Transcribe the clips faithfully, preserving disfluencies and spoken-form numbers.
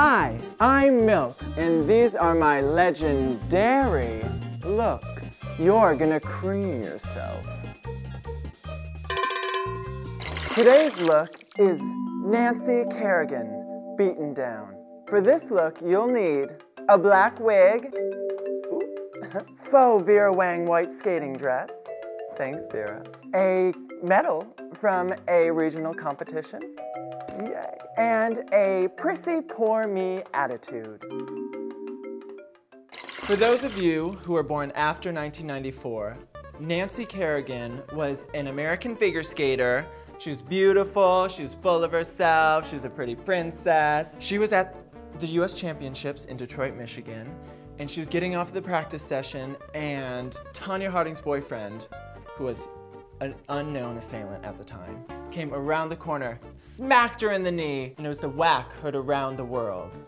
Hi, I'm Milk, and these are my legendary looks. You're gonna cream yourself. Today's look is Nancy Kerrigan, beaten down. For this look, you'll need a black wig, faux Vera Wang white skating dress, thanks Vera, a medal from a regional competition, yay, and a prissy poor me attitude. For those of you who were born after nineteen ninety-four, Nancy Kerrigan was an American figure skater. She was beautiful, she was full of herself, she was a pretty princess. She was at the U S Championships in Detroit, Michigan, and she was getting off the practice session, and Tonya Harding's boyfriend, who was an unknown assailant at the time, came around the corner, smacked her in the knee, and it was the whack heard around the world.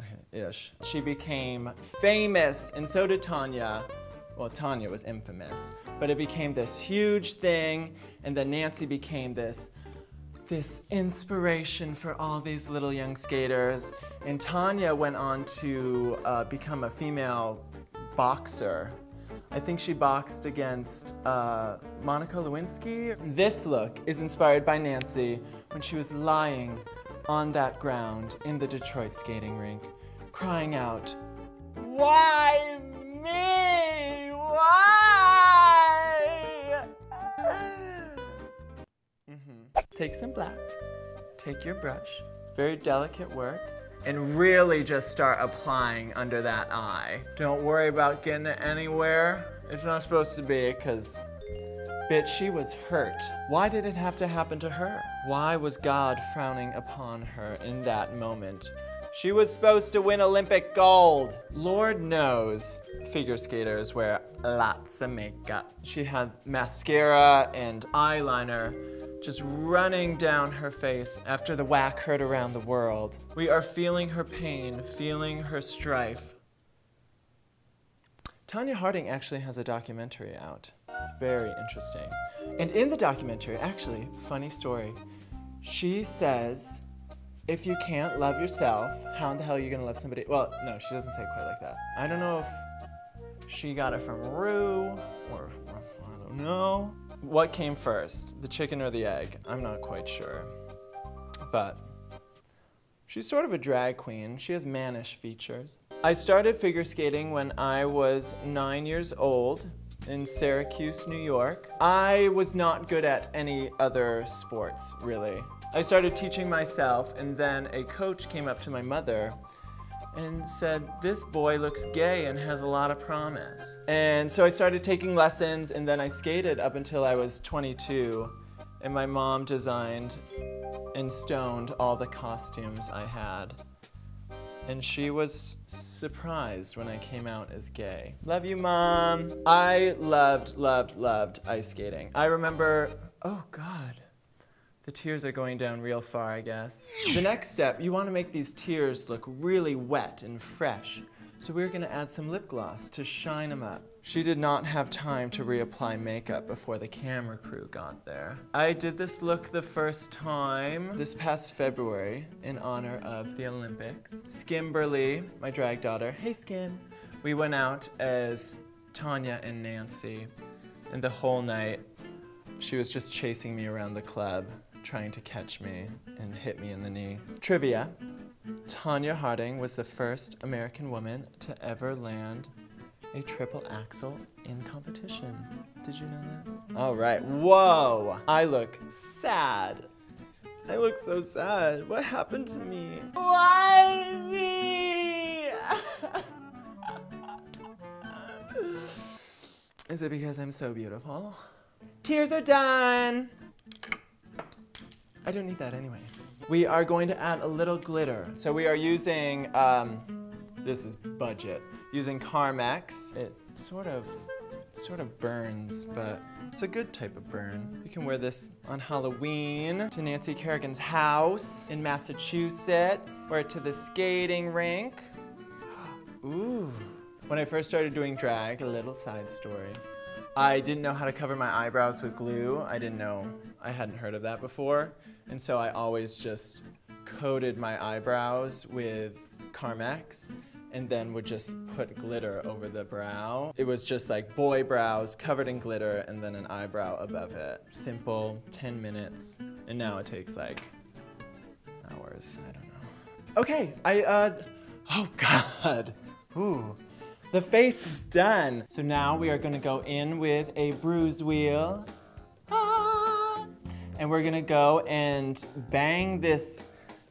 Okay, ish. She became famous, and so did Tonya. Well, Tonya was infamous, but it became this huge thing, and then Nancy became this this inspiration for all these little young skaters. And Tonya went on to uh, become a female boxer. I think she boxed against uh, Monica Lewinsky. This look is inspired by Nancy when she was lying on that ground in the Detroit skating rink, crying out, "Why me? Why?" Take some black, take your brush, very delicate work, and really just start applying under that eye. Don't worry about getting it anywhere. It's not supposed to be, because, bitch, she was hurt. Why did it have to happen to her? Why was God frowning upon her in that moment? She was supposed to win Olympic gold. Lord knows figure skaters wear lots of makeup. She had mascara and eyeliner just running down her face after the whack heard around the world. We are feeling her pain, feeling her strife. Tonya Harding actually has a documentary out. It's very interesting. And in the documentary, actually, funny story, she says, if you can't love yourself, how in the hell are you gonna love somebody? Well, no, she doesn't say it quite like that. I don't know if she got it from Rue, or I don't know. What came first, the chicken or the egg? I'm not quite sure. But she's sort of a drag queen. She has mannish features. I started figure skating when I was nine years old in Syracuse, New York. I was not good at any other sports, really. I started teaching myself, and then a coach came up to my mother and said, this boy looks gay and has a lot of promise. And so I started taking lessons, and then I skated up until I was twenty-two, and my mom designed and stoned all the costumes I had. And she was surprised when I came out as gay. Love you, Mom. I loved, loved, loved ice skating. I remember, oh God. The tears are going down real far, I guess. The next step, you want to make these tears look really wet and fresh. So we're going to add some lip gloss to shine them up. She did not have time to reapply makeup before the camera crew got there. I did this look the first time this past February in honor of the Olympics. Skimberly, my drag daughter, hey Skim, we went out as Tonya and Nancy, and the whole night she was just chasing me around the club, trying to catch me and hit me in the knee. Trivia, Tonya Harding was the first American woman to ever land a triple axel in competition. Did you know that? All right, whoa, I look sad. I look so sad. What happened to me? Why me? Is it because I'm so beautiful? Tears are done. I don't need that anyway. We are going to add a little glitter. So we are using, um, this is budget, using Carmex. It sort of, sort of burns, but it's a good type of burn. You can wear this on Halloween to Nancy Kerrigan's house in Massachusetts. Wear it to the skating rink. Ooh. When I first started doing drag, a little side story, I didn't know how to cover my eyebrows with glue. I didn't know, I hadn't heard of that before. And so I always just coated my eyebrows with Carmex and then would just put glitter over the brow. It was just like boy brows covered in glitter and then an eyebrow above it. Simple, ten minutes, and now it takes like hours, I don't know. Okay, I, uh, oh God, ooh. The face is done. So now we are gonna go in with a bruise wheel. Ah! And we're gonna go and bang this,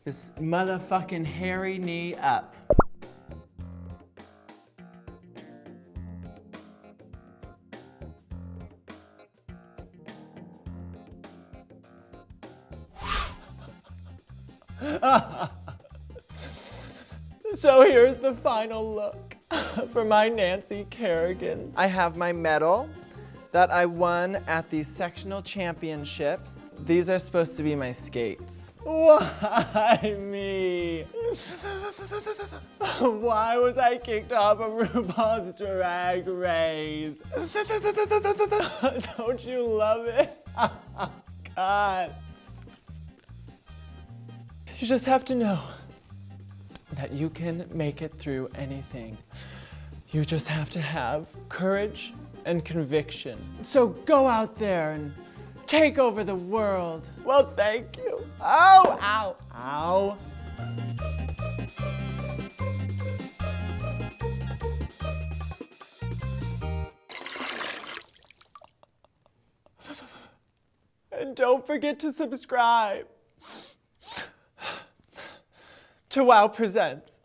this motherfucking hairy knee up. So here's the final look for my Nancy Kerrigan. I have my medal that I won at the sectional championships. These are supposed to be my skates. Why me? Why was I kicked off of RuPaul's Drag Race? Don't you love it? God. You just have to know that you can make it through anything. You just have to have courage and conviction. So go out there and take over the world. Well, thank you. Ow, ow, ow. And don't forget to subscribe to WOW Presents.